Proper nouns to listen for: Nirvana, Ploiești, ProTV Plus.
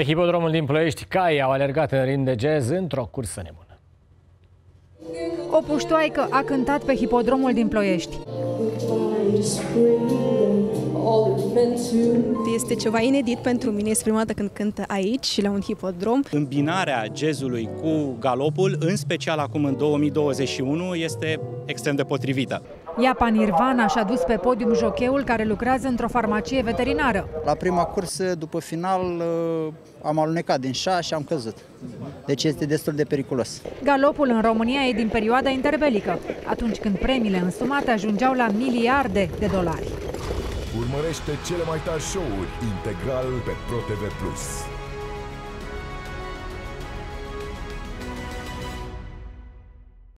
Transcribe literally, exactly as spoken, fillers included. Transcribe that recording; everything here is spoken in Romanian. Pe hipodromul din Ploiești, caii au alergat în ritm de jazz într-o cursă nebună. O puștoaică a cântat pe hipodromul din Ploiești. Este ceva inedit pentru mine, este prima dată când cânt aici și la un hipodrom. Îmbinarea jazzului cu galopul, în special acum în două mii douăzeci și unu, este extrem de potrivită. Iapa Nirvana și-a dus pe podium jocheul care lucrează într-o farmacie veterinară. La prima cursă, după final, am alunecat din șa și am căzut. Deci este destul de periculos. Galopul în România e din perioada interbelică, atunci când premiile însumate ajungeau la miliarde de dolari. Urmărește cele mai tari show-uri integral pe ProTV Plus.